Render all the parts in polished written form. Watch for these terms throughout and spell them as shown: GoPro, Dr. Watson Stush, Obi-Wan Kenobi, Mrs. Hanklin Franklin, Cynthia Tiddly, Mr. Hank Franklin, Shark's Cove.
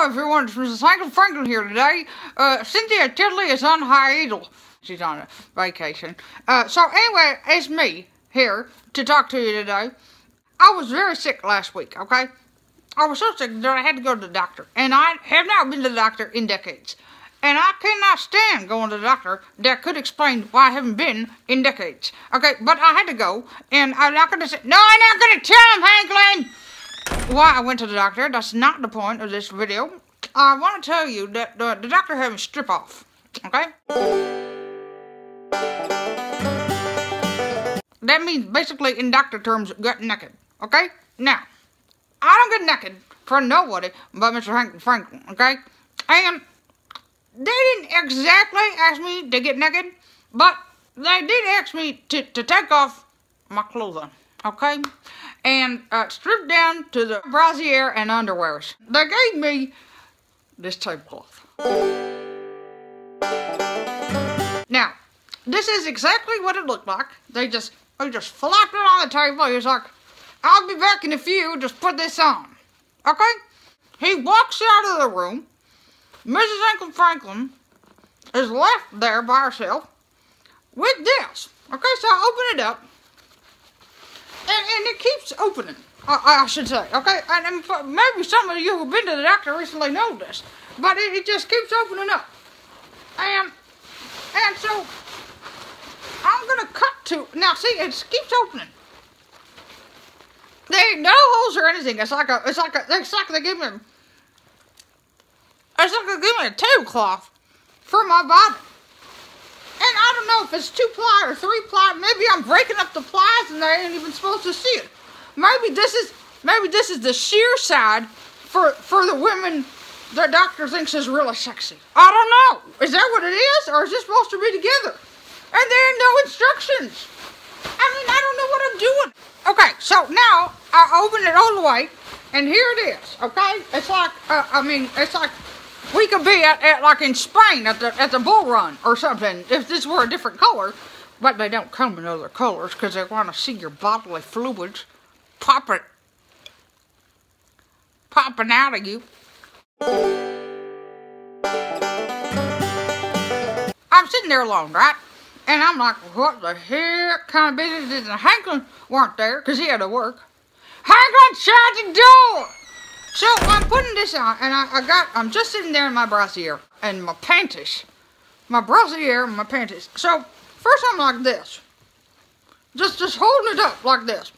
Hello everyone, it's Mrs. Hanklin Franklin here today. Cynthia Tiddly is on hiatal. She's on a vacation. So anyway, it's me here to talk to you today. I was very sick last week, okay? I was so sick that I had to go to the doctor. And I have not been to the doctor in decades. And I cannot stand going to the doctor. That could explain why I haven't been in decades. Okay, but I had to go. And I'm not going to say, no, I'm not going to tell him, Hanklin! Why I went to the doctor, that's not the point of this video. I want to tell you that the doctor had me strip off, okay? That means basically in doctor terms, get naked, okay? Now, I don't get naked for nobody but Mr. Hank Franklin, okay? And they didn't exactly ask me to get naked, but they did ask me to take off my clothing, okay? And stripped down to the brassiere and underwears. They gave me this tablecloth. Now, this is exactly what it looked like. They just flopped it on the table. He was like, I'll be back in a few, just put this on. Okay? He walks out of the room. Mrs. Hanklin Franklin is left there by herself with this. Okay, so I open it up. And it keeps opening, I should say, okay? And maybe some of you who've been to the doctor recently know this, but it just keeps opening up. And so, I'm going to cut to, now see, it keeps opening. There ain't no holes or anything. It's like they give me, it's like they give me a tablecloth for my body. And I don't know if it's 2-ply or 3-ply. Maybe I'm breaking up the plies and they ain't even supposed to see it. Maybe this is the sheer side for the women the doctor thinks is really sexy. I don't know. Is that what it is? Or is it supposed to be together? And there are no instructions. I mean, I don't know what I'm doing. Okay, so now I open it all the way and here it is, okay? It's like, I mean, it's like, we could be at like in Spain at the bull run or something if this were a different color, but they don't come in other colors because they want to see your bodily fluids popping out of you. I'm sitting there alone, right? And I'm like, what the heck kind of business is this? And Hanklin weren't there because he had to work. Hanklin shut the door. So I'm putting this on, and I'm just sitting there in my brassiere and my panties. My brassiere and my panties. So first I'm like this. Just holding it up like this.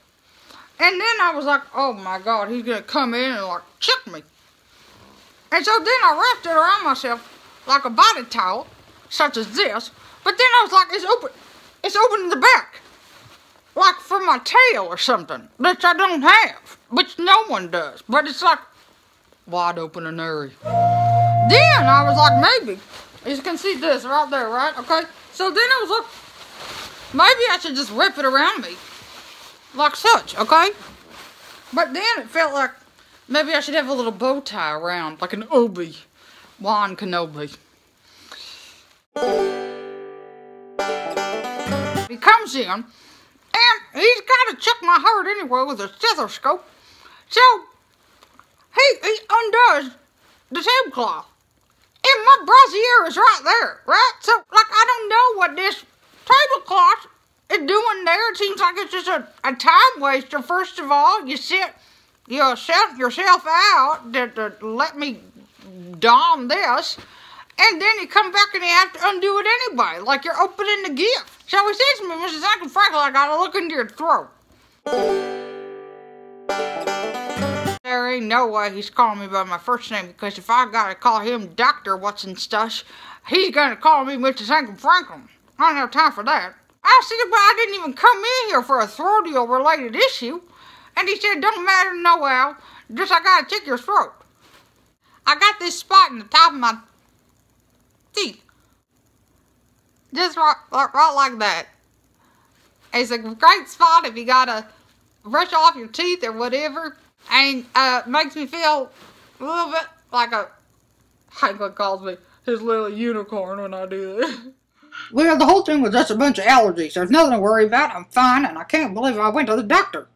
And then I was like, oh my God, he's gonna come in and like check me. And so then I wrapped it around myself like a body towel, such as this. But then I was like, it's open. It's open in the back. Like for my tail or something, which I don't have. Which no one does, but it's like wide open and airy. Then I was like, maybe, you can see this right there, right? Okay, so then I was like, maybe I should just wrap it around me, like such, okay? But then it felt like maybe I should have a little bow tie around, like an Obi-Wan Kenobi. He comes in, and he's got to check my heart anyway with a stethoscope. So, he undoes the tablecloth. And my brassiere is right there, right? So, like, I don't know what this tablecloth is doing there. It seems like it's just a time waster. First of all, you set yourself out to let me don this. And then you come back and you have to undo it anyway, like you're opening the gift. So he says to me, Mrs. Hanklin Franklin, I gotta look into your throat. There ain't no way he's calling me by my first name, because if I gotta call him Dr. Watson Stush, he's gonna call me Mrs. Hanklin Franklin. I don't have time for that. I said, but I didn't even come in here for a throatial related issue. And he said, don't matter no how, just I gotta check your throat. I got this spot in the top of my teeth. Just right like that. It's a great spot if you gotta brush off your teeth or whatever. And makes me feel a little bit like a... Hanklin calls me his little unicorn when I do this. Well, the whole thing was just a bunch of allergies. There's nothing to worry about. I'm fine, and I can't believe I went to the doctor.